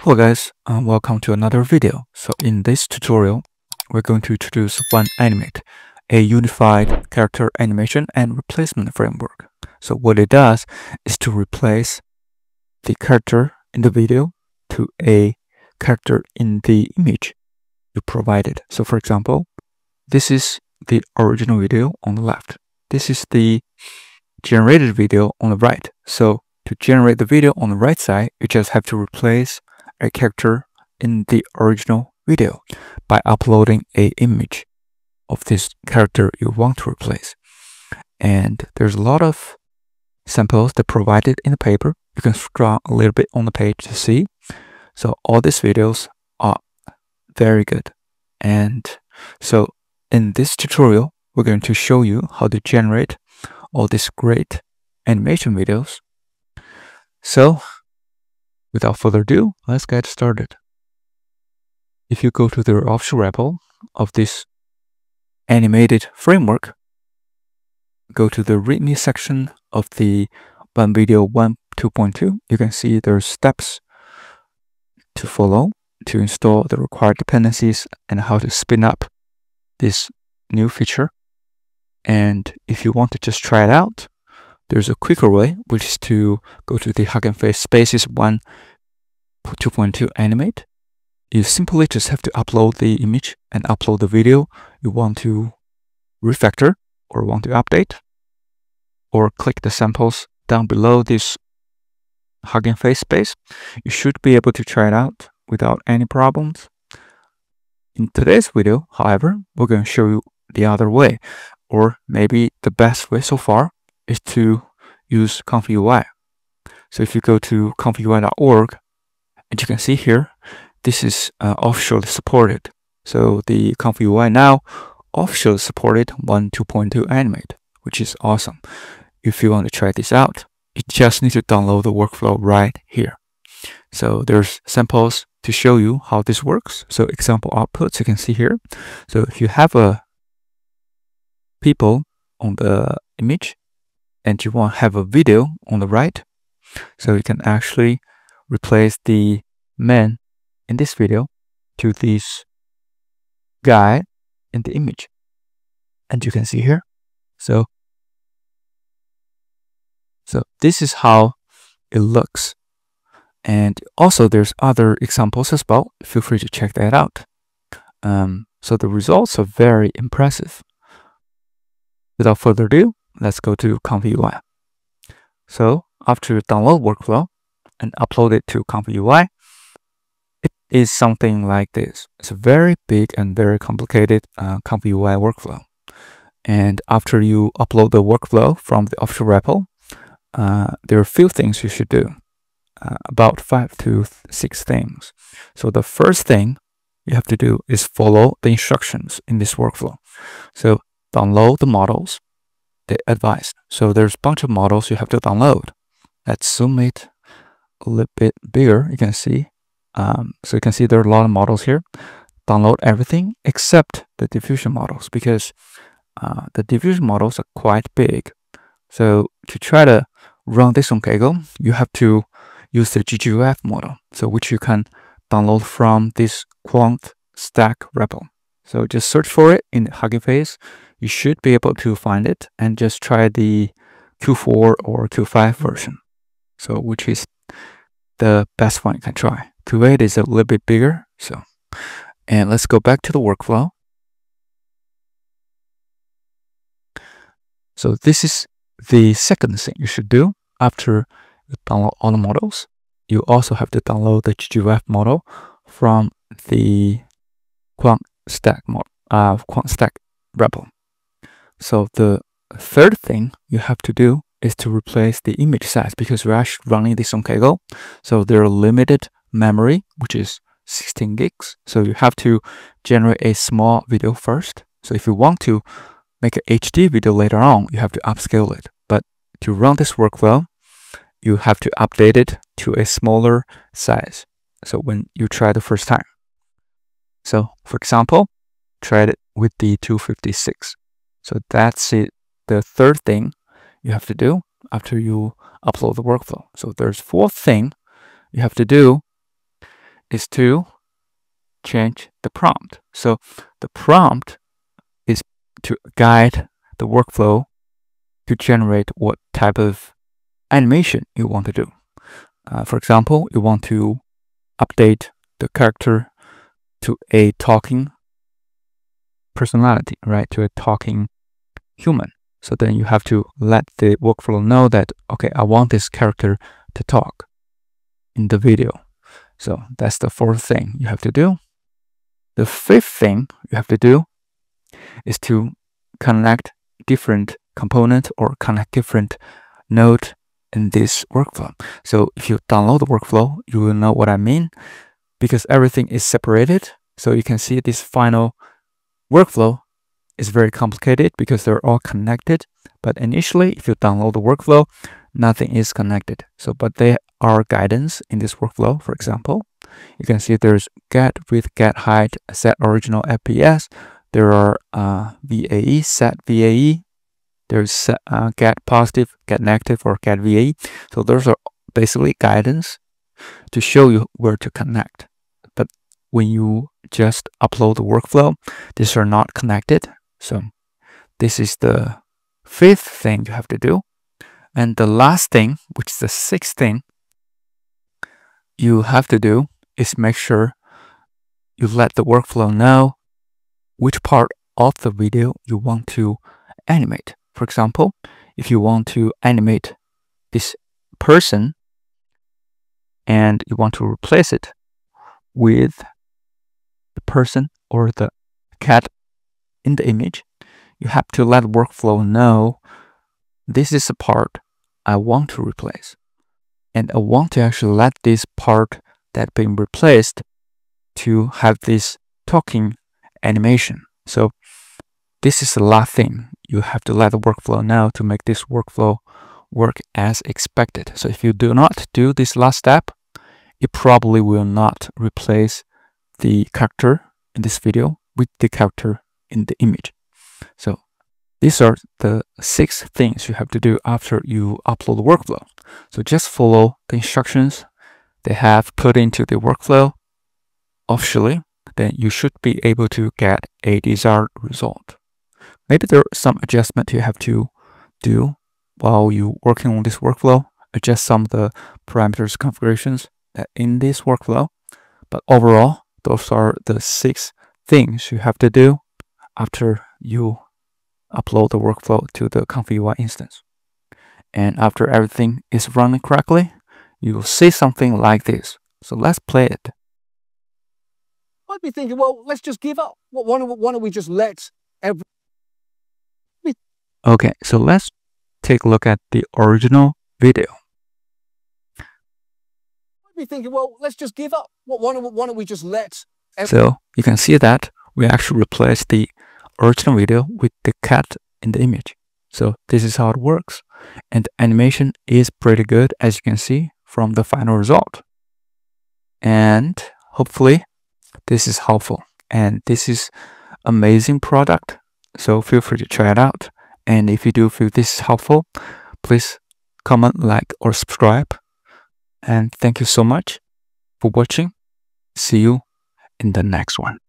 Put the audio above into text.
Hello guys, and welcome to another video. So in this tutorial, we're going to introduce Wan Animate, a unified character animation and replacement framework. So what it does is to replace the character in the video to a character in the image you provided. So for example, this is the original video on the left. This is the generated video on the right. So to generate the video on the right side, you just have to replace a character in the original video by uploading an image of this character you want to replace. And there's a lot of samples that provided in the paper. You can scroll a little bit on the page to see. So all these videos are very good. And so in this tutorial, we're going to show you how to generate all these great animation videos. So without further ado, let's get started. If you go to the official repo of this animated framework, go to the README section of the Wan Video 2.2, you can see there are steps to follow to install the required dependencies and how to spin up this new feature. And if you want to just try it out, there's a quicker way, which is to go to the Hugging Face Spaces Wan 2.2 Animate. You simply just have to upload the image and upload the video you want to refactor or want to update, or click the samples down below this Hugging Face space. You should be able to try it out without any problems. In today's video, however, we're going to show you the other way, or maybe the best way so far is to use ComfyUI. So if you go to ComfyUI.org, and you can see here, this is officially supported. So the ComfyUI now officially supported Wan 2.2 Animate, which is awesome. If you want to try this out, you just need to download the workflow right here. So there's samples to show you how this works. So example outputs you can see here. So if you have a people on the image, and you want to have a video on the right, so you can actually replace the man in this video to this guy in the image. And you can see here, so this is how it looks. And also there's other examples as well. Feel free to check that out. So the results are very impressive. Without further ado, let's go to ComfyUI. So after you download workflow and upload it to ComfyUI, it is something like this. It's a very big and very complicated ComfyUI workflow. And after you upload the workflow from the official repo, there are a few things you should do, about 5 to 6 things. So the first thing you have to do is follow the instructions in this workflow. So download the models they advised. So there's a bunch of models you have to download. Let's zoom it a little bit bigger. You can see, so you can see there are a lot of models here. Download everything except the diffusion models, because the diffusion models are quite big. So to try to run this on Kaggle, you have to use the GGUF model, so which you can download from this QuantStack repo. So just search for it in Hugging Face. You should be able to find it, and just try the Q4 or Q5 version. So which is the best one you can try. Q8 is a little bit bigger. So, and let's go back to the workflow. So this is the second thing you should do after you download all the models. You also have to download the GGUF model from the QuantStack repo. So the third thing you have to do is to replace the image size, because we're actually running this on Kaggle. So there are limited memory, which is 16 gigs. So you have to generate a small video first. So if you want to make an HD video later on, you have to upscale it. But to run this workflow, you have to update it to a smaller size. So when you try the first time. So for example, tried it with the 256. So that's it. The third thing you have to do after you upload the workflow. So there's fourth thing you have to do is to change the prompt. So the prompt is to guide the workflow to generate what type of animation you want to do. For example, you want to update the character to a talking personality, right? To a talking human. So then you have to let the workflow know that, okay, I want this character to talk in the video. So that's the fourth thing you have to do. The fifth thing you have to do is to connect different components or connect different nodes in this workflow. So if you download the workflow, you will know what I mean, because everything is separated. So you can see this final workflow is very complicated because they're all connected. But initially, if you download the workflow, nothing is connected. So, but they are guidance in this workflow. For example, you can see there's get width, get height, set original FPS. There are VAE, set VAE. There's get positive, get negative, or get VAE. So those are basically guidance to show you where to connect. But when you just upload the workflow, these are not connected. So this is the fifth thing you have to do. And the last thing, which is the sixth thing you have to do, is make sure you let the workflow know which part of the video you want to animate. For example, if you want to animate this person and you want to replace it with the person or the cat in the image, you have to let workflow know this is a part I want to replace. And I want to actually let this part that's been replaced to have this talking animation. So this is the last thing you have to let the workflow know to make this workflow work as expected. So if you do not do this last step, it probably will not replace the character in this video with the character in the image. So these are the six things you have to do after you upload the workflow. So just follow the instructions they have put into the workflow officially, then you should be able to get a desired result. Maybe there are some adjustments you have to do while you're working on this workflow, adjust some of the parameters configurations in this workflow. But overall, those are the six things you have to do after you upload the workflow to the ComfyUI instance. And after everything is running correctly, you'll see something like this. So let's play it. Might be thinking, well, let's just give up. Why don't we just let every... Okay, so let's take a look at the original video. Might be thinking, well, let's just give up. Why don't we just let... So you can see that we actually replaced the original video with the cat in the image. So this is how it works. And the animation is pretty good, as you can see from the final result. And hopefully this is helpful. And this is amazing product. So feel free to try it out. And if you do feel this is helpful, please comment, like, or subscribe. And thank you so much for watching. See you in the next one.